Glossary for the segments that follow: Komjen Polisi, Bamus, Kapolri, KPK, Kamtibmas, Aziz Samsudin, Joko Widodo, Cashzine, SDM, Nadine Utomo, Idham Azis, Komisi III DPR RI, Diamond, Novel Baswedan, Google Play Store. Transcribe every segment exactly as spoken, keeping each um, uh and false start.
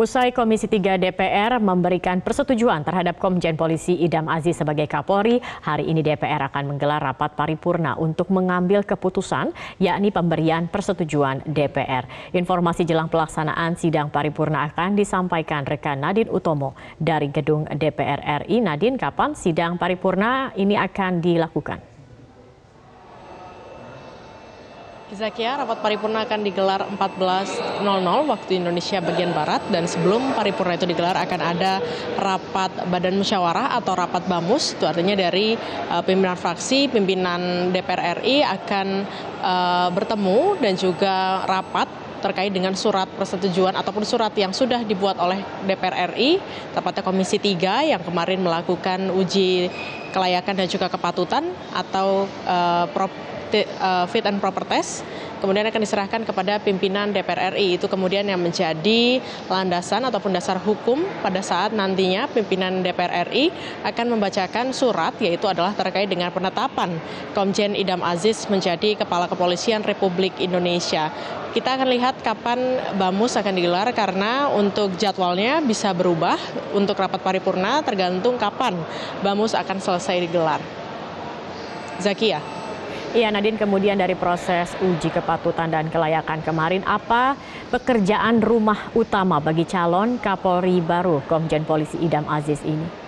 Usai Komisi tiga D P R memberikan persetujuan terhadap Komjen Polisi Idham Azis sebagai Kapolri, hari ini D P R akan menggelar rapat paripurna untuk mengambil keputusan, yakni pemberian persetujuan D P R. Informasi jelang pelaksanaan sidang paripurna akan disampaikan rekan Nadine Utomo dari gedung D P R R I. Nadine, kapan sidang paripurna ini akan dilakukan? Zakia, rapat paripurna akan digelar empat belas nol nol waktu Indonesia bagian Barat, dan sebelum paripurna itu digelar akan ada rapat badan musyawarah atau rapat Bamus. Itu artinya dari uh, pimpinan fraksi, pimpinan D P R R I akan uh, bertemu dan juga rapat terkait dengan surat persetujuan ataupun surat yang sudah dibuat oleh D P R R I, tepatnya Komisi tiga yang kemarin melakukan uji kelayakan dan juga kepatutan atau uh, prop fit and proper test, kemudian akan diserahkan kepada pimpinan D P R R I. Itu kemudian yang menjadi landasan ataupun dasar hukum pada saat nantinya pimpinan D P R R I akan membacakan surat, yaitu adalah terkait dengan penetapan Komjen Idham Azis menjadi Kepala Kepolisian Republik Indonesia. Kita akan lihat kapan Bamus akan digelar karena untuk jadwalnya bisa berubah untuk rapat paripurna tergantung kapan Bamus akan selesai digelar. Zakia. Iya Nadine, kemudian dari proses uji kepatutan dan kelayakan kemarin, apa pekerjaan rumah utama bagi calon Kapolri baru Komjen Polisi Idham Azis ini?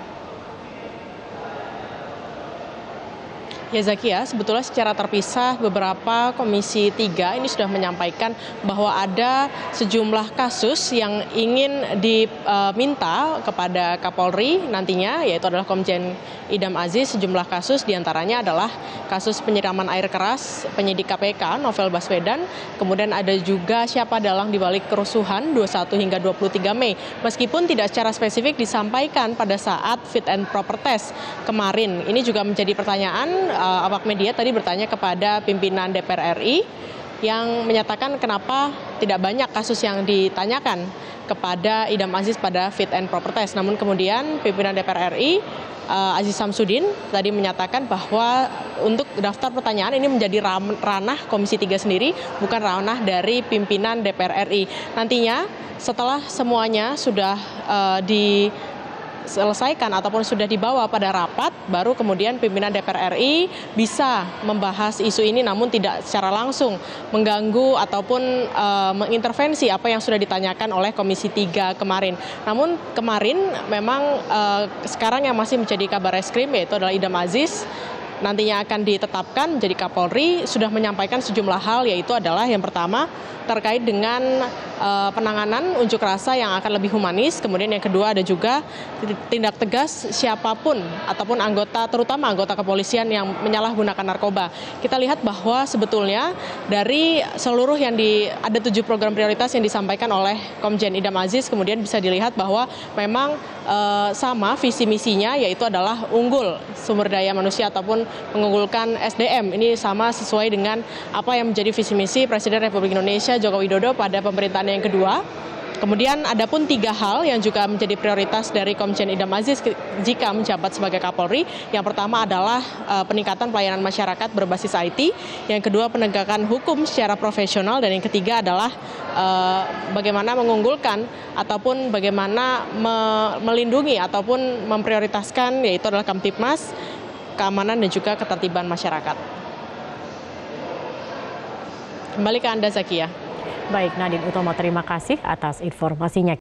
Ya Zakia, sebetulnya secara terpisah beberapa Komisi tiga ini sudah menyampaikan bahwa ada sejumlah kasus yang ingin diminta kepada Kapolri nantinya, yaitu adalah Komjen Idham Azis. Sejumlah kasus diantaranya adalah kasus penyiraman air keras penyidik K P K Novel Baswedan, kemudian ada juga siapa dalang dibalik kerusuhan dua puluh satu hingga dua puluh tiga Mei. Meskipun tidak secara spesifik disampaikan pada saat fit and proper test kemarin, ini juga menjadi pertanyaan. Uh, awak media tadi bertanya kepada pimpinan D P R R I yang menyatakan kenapa tidak banyak kasus yang ditanyakan kepada Idham Azis pada fit and proper test. Namun kemudian pimpinan D P R R I uh, Aziz Samsudin tadi menyatakan bahwa untuk daftar pertanyaan ini menjadi ranah Komisi tiga sendiri, bukan ranah dari pimpinan D P R R I. Nantinya setelah semuanya sudah uh, di selesaikan ataupun sudah dibawa pada rapat, baru kemudian pimpinan D P R R I bisa membahas isu ini namun tidak secara langsung mengganggu ataupun e, mengintervensi apa yang sudah ditanyakan oleh Komisi tiga kemarin. Namun kemarin memang e, sekarang yang masih menjadi Kabarreskrim yaitu adalah Idham Azis nantinya akan ditetapkan menjadi Kapolri sudah menyampaikan sejumlah hal, yaitu adalah yang pertama terkait dengan e, penanganan unjuk rasa yang akan lebih humanis, kemudian yang kedua ada juga tindak tegas siapapun ataupun anggota, terutama anggota kepolisian yang menyalahgunakan narkoba. Kita lihat bahwa sebetulnya dari seluruh yang di ada tujuh program prioritas yang disampaikan oleh Komjen Idham Azis, kemudian bisa dilihat bahwa memang e, sama visi misinya, yaitu adalah unggul sumber daya manusia ataupun mengunggulkan S D M. Ini sama sesuai dengan apa yang menjadi visi misi Presiden Republik Indonesia Joko Widodo pada pemerintahan yang kedua. Kemudian ada pun tiga hal yang juga menjadi prioritas dari Komjen Idham Azis jika menjabat sebagai Kapolri. Yang pertama adalah uh, peningkatan pelayanan masyarakat berbasis I T, yang kedua penegakan hukum secara profesional, dan yang ketiga adalah uh, bagaimana mengunggulkan ataupun bagaimana me melindungi ataupun memprioritaskan, yaitu adalah Kamtibmas, keamanan dan juga ketertiban masyarakat. Kembali ke Anda Zakia. Baik Nadine Utomo, terima kasih atas informasinya.